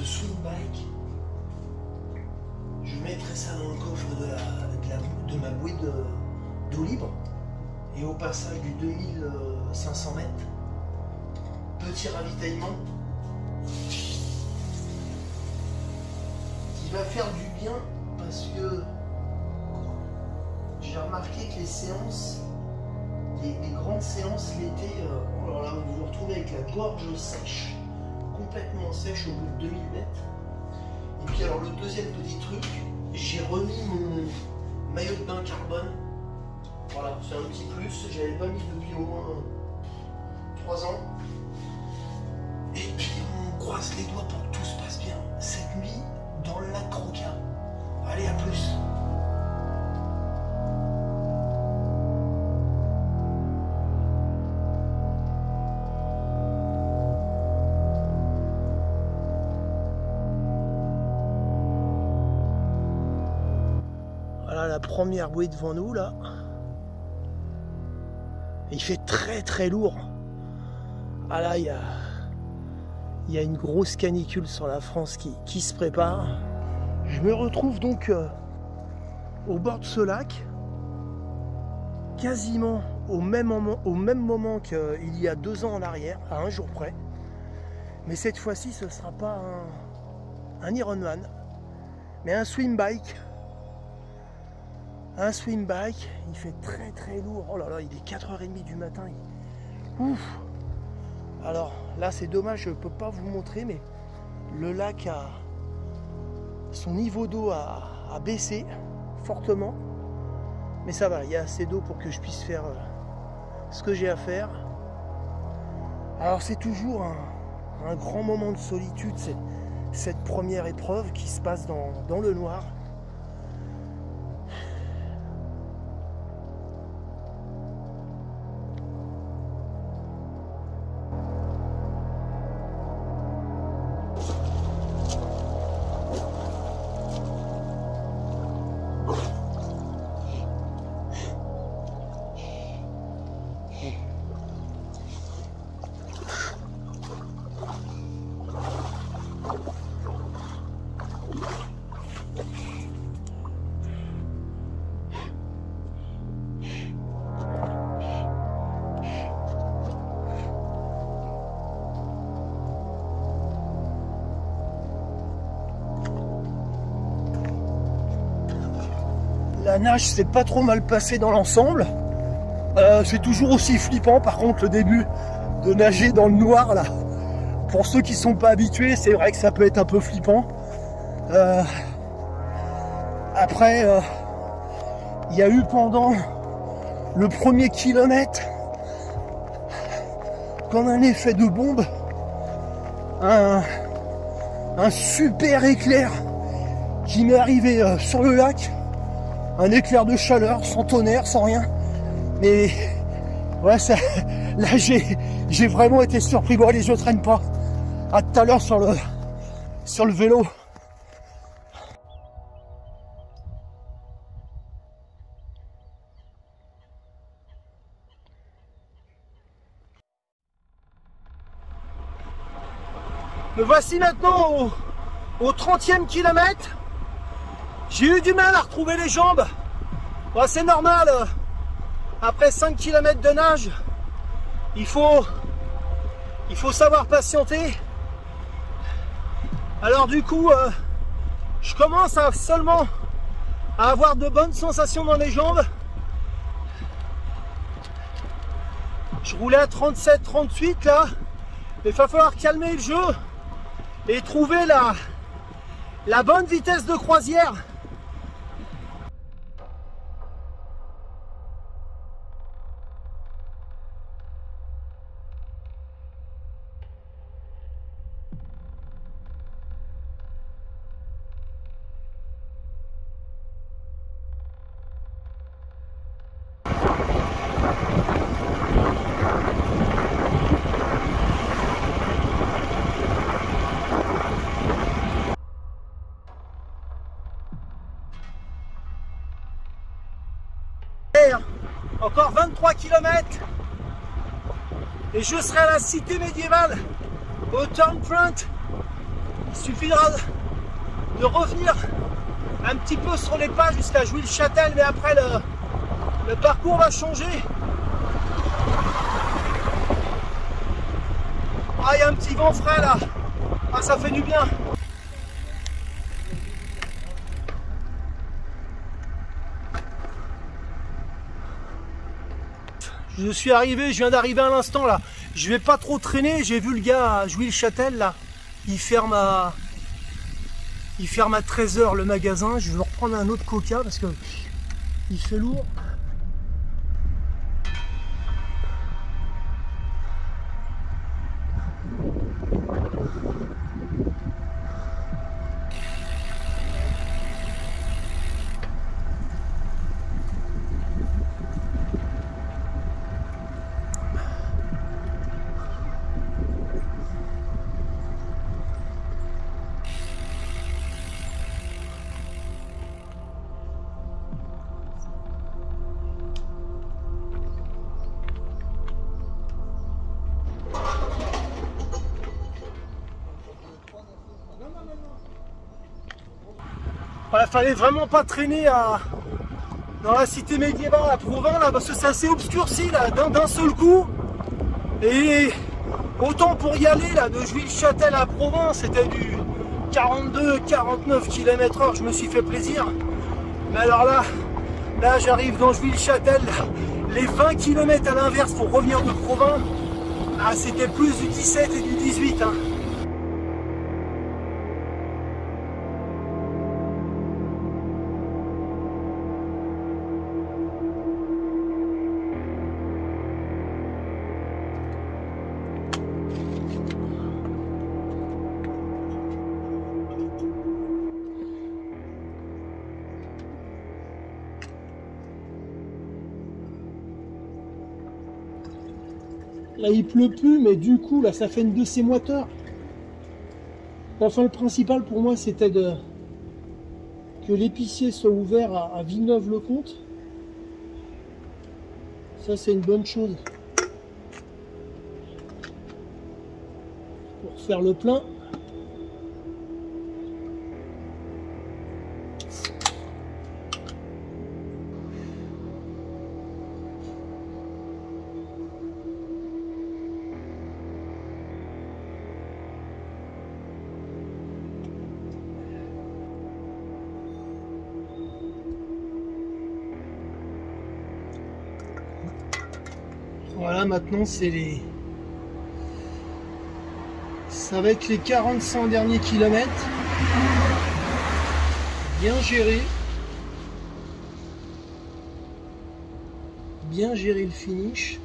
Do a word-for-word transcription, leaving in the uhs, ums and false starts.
reste sous le bike. Je mettrai ça dans le coffre de, la, de, la, de ma bouée d'eau libre. Et au passage du deux mille cinq cents mètres, petit ravitaillement qui va faire du bien, parce que j'ai remarqué que les séances, les, les grandes séances l'été, euh, alors là vous vous retrouvez avec la gorge sèche, complètement sèche au bout de deux mille mètres. Et puis alors le deuxième petit truc, j'ai remis mon maillot de bain carbone. Voilà, c'est un petit plus, je n'avais pas mis depuis au moins trois ans. Et puis on croise les doigts pour que tout se passe bien. Cette nuit, dans le lac Crocas. Allez, à plus. Voilà la première bouée devant nous là. Il fait très très lourd. Ah là, il y a, il y a une grosse canicule sur la France qui, qui se prépare. Je me retrouve donc euh, au bord de ce lac, quasiment au même moment, au même moment qu'il y a deux ans en arrière, à un jour près. Mais cette fois-ci, ce ne sera pas un, un Ironman, mais un swim bike. Un swim bike, il fait très très lourd. Oh là là, il est quatre heures trente du matin. Il... Ouf. Alors là, c'est dommage, je ne peux pas vous montrer, mais le lac a... Son niveau d'eau a... a baissé fortement. Mais ça va, il y a assez d'eau pour que je puisse faire ce que j'ai à faire. Alors c'est toujours un... un grand moment de solitude, cette première épreuve qui se passe dans, dans le noir. La nage s'est pas trop mal passée dans l'ensemble. Euh, c'est toujours aussi flippant par contre le début de nager dans le noir là. Pour ceux qui sont pas habitués, c'est vrai que ça peut être un peu flippant. Euh, après, il y a eu pendant le premier kilomètre, comme un effet de bombe, un, un super éclair qui m'est arrivé euh, sur le lac. Un éclair de chaleur, sans tonnerre, sans rien. Mais ouais, ça, là j'ai vraiment été surpris. Bon allez, je traîne pas. À tout à l'heure sur le, sur le vélo. Me voici maintenant au, au trentième kilomètre. J'ai eu du mal à retrouver les jambes. Bon, c'est normal. Après cinq kilomètres de nage, il faut, il faut savoir patienter. Alors du coup, euh, je commence à seulement à avoir de bonnes sensations dans les jambes. Je roulais à trente-sept trente-huit là. Mais il va falloir calmer le jeu et trouver la, la bonne vitesse de croisière. Encore vingt-trois kilomètres et je serai à la cité médiévale au Town Print. Il suffira de revenir un petit peu sur les pas jusqu'à Jouy-le-Châtel, mais après le, le parcours va changer. Ah, il y a un petit vent frais là. Ah, ça fait du bien. Je suis arrivé, je viens d'arriver à l'instant là. Je vais pas trop traîner, j'ai vu le gars à Jouy-le-Châtel là. Il ferme à... Il ferme à treize heures le magasin. Je vais reprendre un autre coca parce que il fait lourd. Voilà, fallait vraiment pas traîner à... dans la cité médiévale à Provins là, parce que c'est assez obscurci là, d'un seul coup. Et autant pour y aller là, de Jouy-le-Châtel à Provins, c'était du quarante-deux quarante-neuf kilomètres heure, je me suis fait plaisir. Mais alors là, là j'arrive dans Jouy-le-Châtel, les vingt kilomètres à l'inverse pour revenir de Provins, ah, c'était plus du dix-sept et du dix-huit. Hein. Là il pleut plus, mais du coup là ça fait une de ces moiteurs. Enfin, le principal pour moi c'était de que l'épicier soit ouvert à, à Villeneuve-le-Comte. Ça c'est une bonne chose. Pour faire le plein. Voilà, maintenant c'est les... ça va être les quarante-cinq derniers kilomètres. Bien géré. Bien géré le finish.